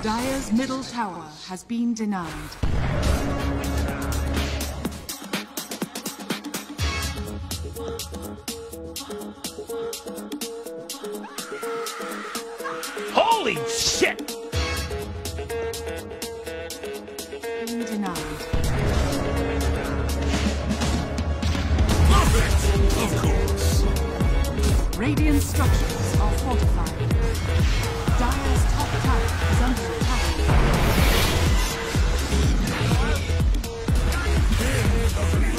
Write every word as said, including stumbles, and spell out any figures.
Dire's middle tower has been denied. Holy shit! Been denied. Love it! Of course! Radiant structures are fortified. Dire's top tower is under attack.